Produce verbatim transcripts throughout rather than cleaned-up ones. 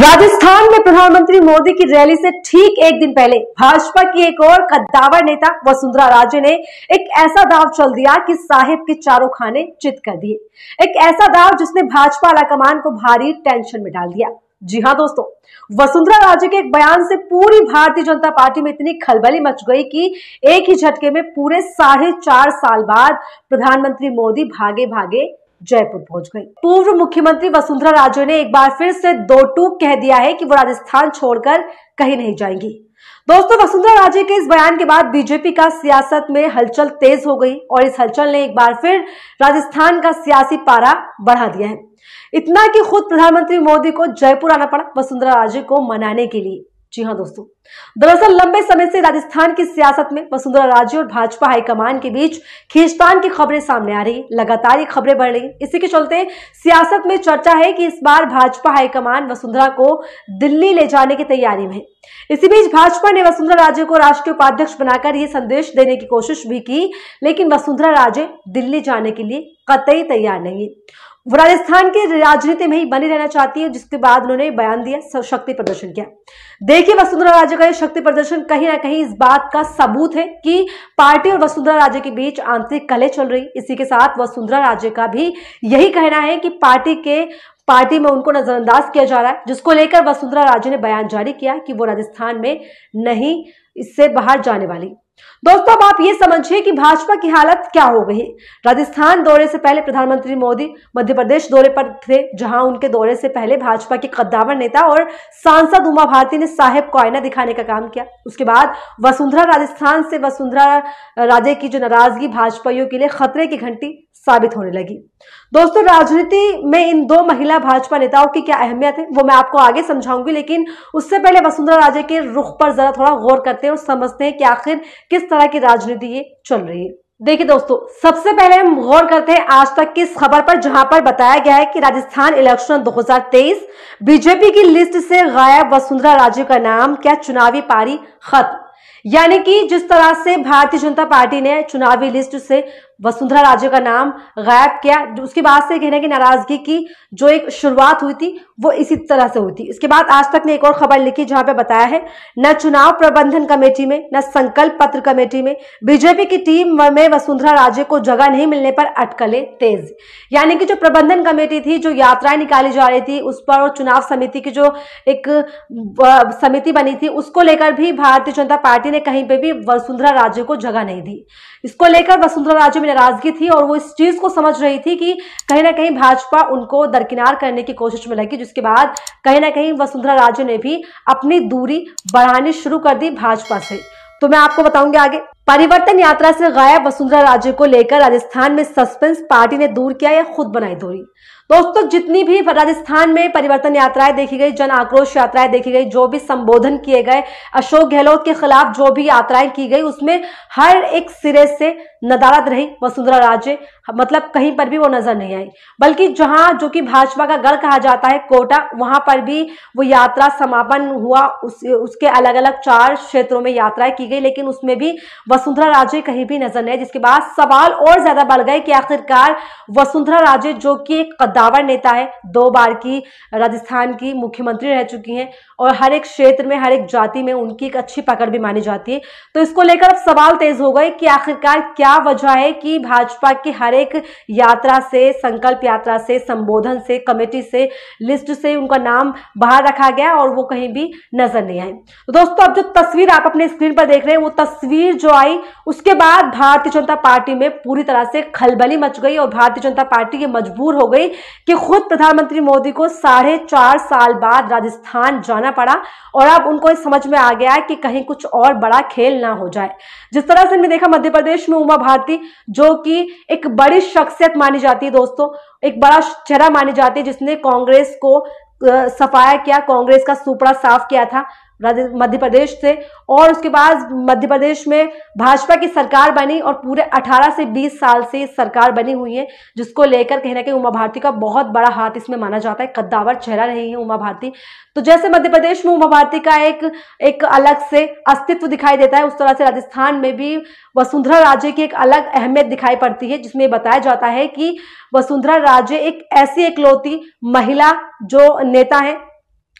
राजस्थान में प्रधानमंत्री मोदी की रैली से ठीक एक दिन पहले भाजपा की एक और कद्दावर नेता वसुंधरा राजे ने एक ऐसा दाव चल दिया कि साहिब के चारों खाने चित कर दिए। एक ऐसा दाव जिसने भाजपा आलाकमान को भारी टेंशन में डाल दिया। जी हाँ दोस्तों, वसुंधरा राजे के एक बयान से पूरी भारतीय जनता पार्टी में इतनी खलबली मच गई कि एक ही झटके में पूरे साढ़े चार साल बाद प्रधानमंत्री मोदी भागे भागे जयपुर पहुंच गई। पूर्व मुख्यमंत्री वसुंधरा राजे ने एक बार फिर से दो टूक कह दिया है कि वो राजस्थान छोड़कर कहीं नहीं जाएंगी। दोस्तों, वसुंधरा राजे के इस बयान के बाद बीजेपी का सियासत में हलचल तेज हो गई और इस हलचल ने एक बार फिर राजस्थान का सियासी पारा बढ़ा दिया है, इतना कि खुद प्रधानमंत्री मोदी को जयपुर आना पड़ा वसुंधरा राजे को मनाने के लिए। जी हाँ दोस्तों, दरअसल लंबे समय से राजस्थान की सियासत में वसुंधरा राजे और भाजपा हाईकमान के बीच खींचतान की खबरें सामने आ रही, लगातार ये खबरें बढ़ रही। इसी के चलते सियासत में चर्चा है कि इस बार भाजपा हाईकमान वसुंधरा को दिल्ली ले जाने की तैयारी में। इसी बीच भाजपा ने वसुंधरा राजे को राष्ट्रीय उपाध्यक्ष बनाकर ये संदेश देने की कोशिश भी की, लेकिन वसुंधरा राजे दिल्ली जाने के लिए कतई तैयार नहीं। वो राजस्थान की राजनीति में ही बनी रहना चाहती है, जिसके बाद उन्होंने बयान दिया, शक्ति प्रदर्शन किया। देखिए, वसुंधरा राजे का यह शक्ति प्रदर्शन कहीं ना कहीं इस बात का सबूत है कि पार्टी और वसुंधरा राजे के बीच आंतरिक कलह चल रही। इसी के साथ वसुंधरा राजे का भी यही कहना है कि पार्टी के पार्टी में उनको नजरअंदाज किया जा रहा है, जिसको लेकर वसुंधरा राजे ने बयान जारी किया कि वो राजस्थान में नहीं, इससे बाहर जाने वाली। दोस्तों, अब आप ये समझिए कि भाजपा की हालत क्या हो गई। राजस्थान दौरे से पहले प्रधानमंत्री मोदी मध्य प्रदेश दौरे पर थे, जहां उनके दौरे से पहले भाजपा के कद्दावर नेता और सांसद उमा भारती ने साहिब को आईना दिखाने का काम किया। उसके बाद वसुंधरा राजस्थान से वसुंधरा राजे की जो नाराजगी भाजपाइयों के लिए खतरे की घंटी साबित होने लगी। दोस्तों, राजनीति में इन दो महिला भाजपा नेताओं की क्या अहमियत है, वो मैं आपको आगे समझाऊंगी, लेकिन उससे पहले वसुंधरा राजे के रुख पर जरा थोड़ा गौर करते हैं और समझते हैं कि आखिर किस तरह की राजनीति ये चल रही है। देखिए दोस्तों, सबसे पहले हम गौर करते हैं आज तक की इस खबर पर, जहां पर बताया गया है कि राजस्थान इलेक्शन दो हजार तेईस बीजेपी की लिस्ट से गायब वसुंधरा राजे का नाम, क्या चुनावी पारी खत्म। यानी कि जिस तरह से भारतीय जनता पार्टी ने चुनावी लिस्ट से वसुंधरा राजे का नाम गायब किया, उसके बाद से कहने की नाराजगी की जो एक शुरुआत हुई थी वो इसी तरह से हुई थी। इसके बाद आज तक ने एक और खबर लिखी, जहां पे बताया है न चुनाव प्रबंधन कमेटी में न संकल्प पत्र कमेटी में बीजेपी की टीम में वसुंधरा राजे को जगह नहीं मिलने पर अटकलें तेज। यानी कि जो प्रबंधन कमेटी थी, जो यात्राएं निकाली जा रही थी उस पर, और चुनाव समिति की जो एक समिति बनी थी उसको लेकर भी भारतीय जनता पार्टी ने कहीं पर भी वसुंधरा राजे को जगह नहीं दी। इसको लेकर वसुंधरा राजे में नाराजगी थी और वो इस चीज को समझ रही थी कि कहीं ना कहीं भाजपा उनको दरकिनार करने की कोशिश में लगी, जिसके बाद कहीं ना कहीं वसुंधरा राजे ने भी अपनी दूरी बढ़ानी शुरू कर दी भाजपा से। तो मैं आपको बताऊंगी आगे। परिवर्तन यात्रा से गायब वसुंधरा राजे को लेकर राजस्थान में सस्पेंस पार्टी ने दूर किया या खुद बनाई दूरी। दोस्तों, जितनी भी राजस्थान में परिवर्तन यात्राएं देखी गई, जन आक्रोश यात्राएं देखी गई, जो भी संबोधन किए गए, अशोक गहलोत के खिलाफ जो भी यात्राएं की गई, उसमें हर एक सिरे से नदारद रही वसुंधरा राजे, मतलब कहीं पर भी वो नजर नहीं आई। बल्कि जहां जो कि भाजपा का गढ़ कहा जाता है कोटा, वहां पर भी वो यात्रा समापन हुआ, उस, उसके अलग अलग चार क्षेत्रों में यात्राएं की गई, लेकिन उसमें भी वसुंधरा राजे कहीं भी नजर नहीं। जिसके बाद सवाल और ज्यादा बढ़ गए कि आखिरकार वसुंधरा राजे जो कि एक कद्दावर नेता है, दो बार की राजस्थान की मुख्यमंत्री रह चुकी हैं और हर एक क्षेत्र में, हर एक जाति में उनकी एक अच्छी पकड़ भी मानी जाती है, तो इसको लेकर अब सवाल तेज हो गए कि आखिरकार क्या वजह है कि भाजपा की हर एक यात्रा से, संकल्प यात्रा से, संबोधन से, कमेटी से, लिस्ट से उनका नाम बाहर रखा गया और वो कहीं भी नजर नहीं आए। दोस्तों, अब जो तस्वीर आप अपने स्क्रीन पर देख रहे हैं वो तस्वीर जो उसके बाद भारतीय जनता पार्टी में पूरी तरह से खलबली मच गई और भारतीय जनता पार्टी ये मजबूर हो गई कि खुद प्रधानमंत्री मोदी को साढ़े चार साल बाद राजस्थान जाना पड़ा और अब उनको समझ में आ गया कि कहीं कुछ और बड़ा खेल ना हो जाए। जिस तरह से हमने देखा मध्य प्रदेश में उमा भारती, जो कि एक बड़ी शख्सियत मानी जाती है दोस्तों, एक बड़ा चेहरा मानी जाती है, जिसने कांग्रेस को सफाया किया, कांग्रेस का सुपड़ा साफ किया था मध्य प्रदेश से, और उसके बाद मध्य प्रदेश में भाजपा की सरकार बनी और पूरे अठारह से बीस साल से सरकार बनी हुई है, जिसको लेकर कहना कि उमा भारती का बहुत बड़ा हाथ इसमें माना जाता है। कद्दावर चेहरा रही है उमा भारती। तो जैसे मध्य प्रदेश में उमा भारती का एक एक अलग से अस्तित्व दिखाई देता है, उस तरह से राजस्थान में भी वसुंधरा राजे की एक अलग अहमियत दिखाई पड़ती है, जिसमें बताया जाता है कि वसुंधरा राजे एक ऐसी एकलौती महिला जो नेता है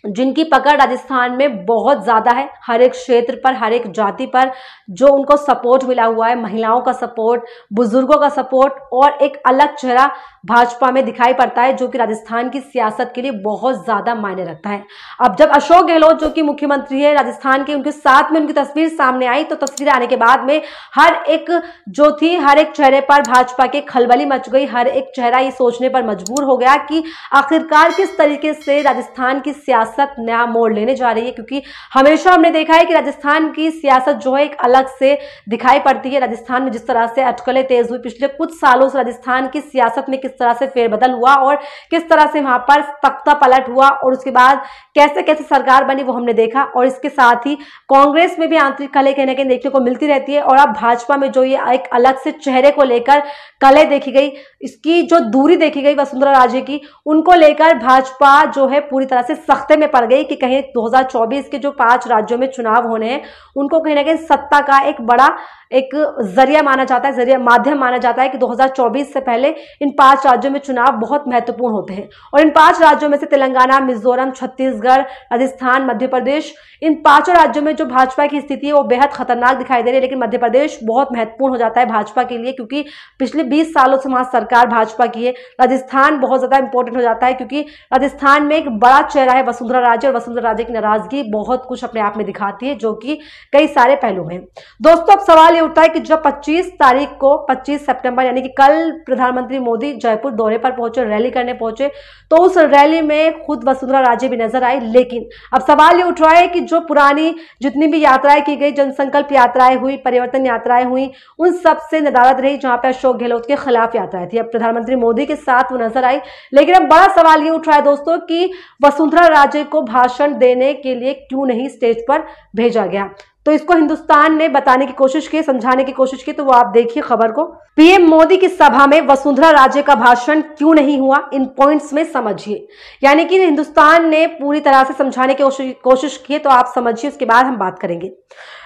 जिनकी पकड़ राजस्थान में बहुत ज़्यादा है, हर एक क्षेत्र पर, हर एक जाति पर जो उनको सपोर्ट मिला हुआ है, महिलाओं का सपोर्ट, बुजुर्गों का सपोर्ट और एक अलग चेहरा भाजपा में दिखाई पड़ता है जो कि राजस्थान की सियासत के लिए बहुत ज़्यादा मायने रखता है। अब जब अशोक गहलोत जो कि मुख्यमंत्री है राजस्थान के, उनके साथ में उनकी तस्वीर सामने आई तो तस्वीर आने के बाद में हर एक जो थी, हर एक चेहरे पर भाजपा के खलबली मच गई। हर एक चेहरा ये सोचने पर मजबूर हो गया कि आखिरकार किस तरीके से राजस्थान की सियासत नया मोड़ लेने जा रही है, क्योंकि हमेशा हमने देखा है कि राजस्थान की सियासत जो है एक अलग से दिखाई पड़ती है। राजस्थान में जिस तरह से अटकलें तेज हुई पिछले कुछ सालों से, राजस्थान की सियासत में किस तरह से फेरबदल हुआ और किस तरह से वहां पर तख्ता पलट हुआ और उसके बाद कैसे कैसे सरकार बनी वो हमने देखा। और इसके साथ ही कांग्रेस में भी आंतरिक कलह कहीं ना कहीं देखने को मिलती रहती है और अब भाजपा में जो ये एक अलग से चेहरे को लेकर कलह देखी गई, इसकी जो दूरी देखी गई वसुंधरा राजे की, उनको लेकर भाजपा जो है पूरी तरह से सख्ते पड़ गई कि कहीं दो हज़ार चौबीस के जो पांच राज्यों में चुनाव होने हैं उनको कहीं ना कहीं सत्ता का एक बड़ा एक जरिया माना जाता है, जरिया माध्यम माना जाता है कि दो हज़ार चौबीस से पहले इन पांच राज्यों में चुनाव बहुत महत्वपूर्ण होते हैं। और इन पांच राज्यों में से तेलंगाना, मिजोरम, छत्तीसगढ़, राजस्थान, मध्य प्रदेश, इन पांचों राज्यों में जो भाजपा की स्थिति है वो बेहद खतरनाक दिखाई दे रही है। लेकिन मध्य प्रदेश बहुत महत्वपूर्ण हो जाता है भाजपा के लिए क्योंकि पिछले बीस सालों से वहां सरकार भाजपा की है। राजस्थान बहुत ज्यादा इंपॉर्टेंट हो जाता है क्योंकि राजस्थान में एक बड़ा चेहरा है वसुंधरा राजे और वसुंधरा राजे की नाराजगी बहुत कुछ अपने आप में दिखाती है जो कि कई सारे पहलू हैं। दोस्तों, अब सवाल उठता है कि जब पच्चीस तारीख को पच्चीस सितंबर यानी कि कल प्रधानमंत्री मोदी जयपुर दौरे पर पहुंचे, रैली करने पहुंचे, तो उस रैली में खुद वसुंधरा राजे भी नजर आई। लेकिन अब सवाल ये उठ रहा है कि जो पुरानी जितनी भी यात्राएं की गई, जनसंकल्प यात्राएं हुई, परिवर्तन यात्राएं हुई, उन सब से नदारद रही जहां पर अशोक गहलोत के खिलाफ यात्राएं थी। अब प्रधानमंत्री मोदी के साथ वो नजर आई, लेकिन अब बड़ा सवाल ये उठ रहा है दोस्तों कि वसुंधरा राजे को भाषण देने के लिए क्यों नहीं स्टेज पर भेजा गया। तो इसको हिंदुस्तान ने बताने की कोशिश की, समझाने की कोशिश की, तो वो आप देखिए खबर को। पीएम मोदी की सभा में वसुंधरा राजे का भाषण क्यों नहीं हुआ, इन पॉइंट्स में समझिए। यानी कि हिंदुस्तान ने पूरी तरह से समझाने की कोशिश की, तो आप समझिए, उसके बाद हम बात करेंगे।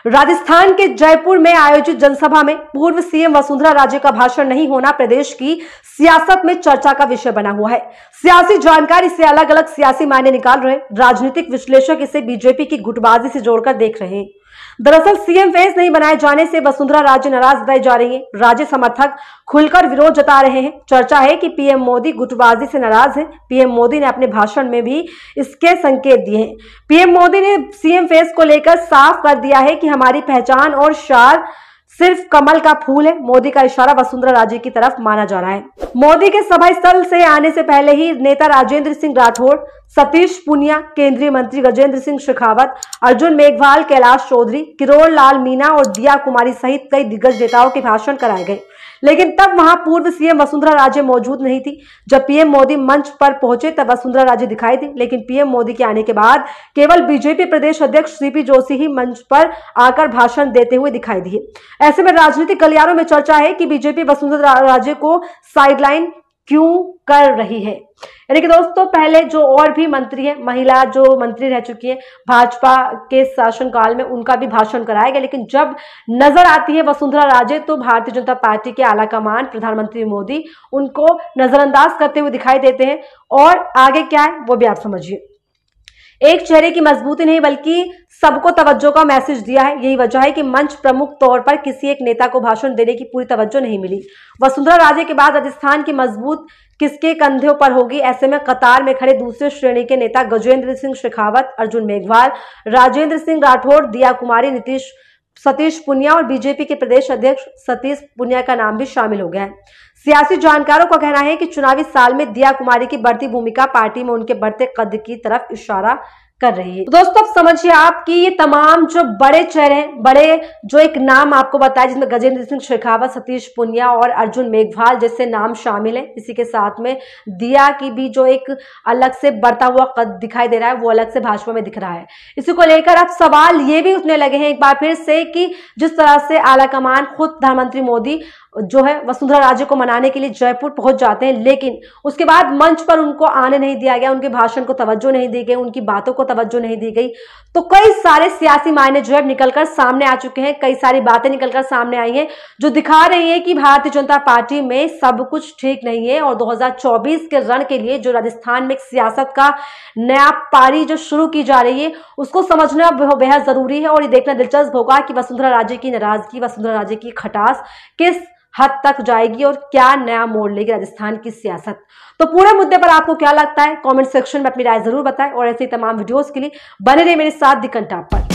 राजस्थान के जयपुर में आयोजित जनसभा में पूर्व सीएम वसुंधरा राजे का भाषण नहीं होना प्रदेश की सियासत में चर्चा का विषय बना हुआ है। सियासी जानकार इसे अलग अलग सियासी मायने निकाल रहे, राजनीतिक विश्लेषक इसे बीजेपी की गुटबाजी से जोड़कर देख रहे हैं। दरअसल सीएम फेस नहीं बनाए जाने से वसुंधरा राजे नाराज बताई जा रही है। राजे समर्थक खुलकर विरोध जता रहे हैं। चर्चा है कि पीएम मोदी गुटबाजी से नाराज हैं। पीएम मोदी ने अपने भाषण में भी इसके संकेत दिए हैं। पीएम मोदी ने सीएम फेस को लेकर साफ कर दिया है कि हमारी पहचान और शार सिर्फ कमल का फूल है। मोदी का इशारा वसुंधरा राजे की तरफ माना जा रहा है। मोदी के सभा स्थल से आने से पहले ही नेता राजेंद्र सिंह राठौड़, सतीश पुनिया, केंद्रीय मंत्री गजेंद्र सिंह शेखावत, अर्जुन मेघवाल, कैलाश चौधरी, किरोड़ लाल मीना और दिया कुमारी सहित कई दिग्गज नेताओं के भाषण कराए गए। लेकिन तब वहां पूर्व सीएम वसुंधरा राजे मौजूद नहीं थी। जब पीएम मोदी मंच पर पहुंचे तब वसुंधरा राजे दिखाई दी, लेकिन पीएम मोदी के आने के बाद केवल बीजेपी प्रदेश अध्यक्ष सीपी जोशी ही मंच पर आकर भाषण देते हुए दिखाई दिए। ऐसे में राजनीतिक गलियारों में चर्चा है कि बीजेपी वसुंधरा राजे को साइडलाइन क्यों कर रही है। यानी कि दोस्तों, पहले जो और भी मंत्री हैं, महिला जो मंत्री रह चुकी हैं भाजपा के शासनकाल में, उनका भी भाषण कराया गया। लेकिन जब नजर आती है वसुंधरा राजे तो भारतीय जनता पार्टी के आला कमान, प्रधानमंत्री मोदी, उनको नजरअंदाज करते हुए दिखाई देते हैं। और आगे क्या है वो भी आप समझिए। एक चेहरे की मजबूती नहीं बल्कि सबको तवज्जो का मैसेज दिया है। यही वजह है कि मंच प्रमुख तौर पर किसी एक नेता को भाषण देने की पूरी तवज्जो नहीं मिली। वसुंधरा राजे के बाद राजस्थान की मजबूत किसके कंधों पर होगी। ऐसे में कतार में खड़े दूसरे श्रेणी के नेता गजेंद्र सिंह शेखावत, अर्जुन मेघवाल, राजेंद्र सिंह राठौड़, दिया कुमारी, नीतीश, सतीश पुनिया और बीजेपी के प्रदेश अध्यक्ष सतीश पुनिया का नाम भी शामिल हो गया है। सियासी जानकारों का कहना है कि चुनावी साल में दिया कुमारी की बढ़ती भूमिका पार्टी में उनके बढ़ते कद की तरफ इशारा कर रही है। दोस्तों, अब समझिए आप कि ये तमाम जो बड़े चेहरे हैं, बड़े जो एक नाम आपको बताया जिसमें गजेंद्र सिंह शेखावत, सतीश पुनिया और अर्जुन मेघवाल जैसे नाम शामिल हैं। इसी के साथ में दिया की भी जो एक अलग से बढ़ता हुआ कद दिखाई दे रहा है वो अलग से भाजपा में दिख रहा है। इसी को लेकर अब सवाल ये भी उठने लगे हैं एक बार फिर से कि जिस तरह से आला कमान, खुद प्रधानमंत्री मोदी जो है वसुंधरा राजे को मनाने के लिए जयपुर पहुंच जाते हैं, लेकिन उसके बाद मंच पर उनको आने नहीं दिया गया, उनके भाषण को तवज्जो नहीं दी गई, उनकी बातों को तवज्जो नहीं दी गई। तो कई सारे सियासी मायने जो है निकलकर सामने आ चुके हैं, कई सारी बातें निकलकर सामने आई हैं जो दिखा रही है कि भारतीय जनता पार्टी में सब कुछ ठीक नहीं है और दो हजार चौबीस के रण के लिए जो राजस्थान में सियासत का नया पारी जो शुरू की जा रही है उसको समझना बेहद जरूरी है। और ये देखना दिलचस्प होगा कि वसुंधरा राजे की नाराजगी, वसुंधरा राजे की खटास किस हद तक जाएगी और क्या नया मोड़ लेगी राजस्थान की सियासत। तो पूरे मुद्दे पर आपको क्या लगता है, कमेंट सेक्शन में अपनी राय जरूर बताएं और ऐसे ही तमाम वीडियोस के लिए बने रहिए मेरे साथ दी कंटाप पर।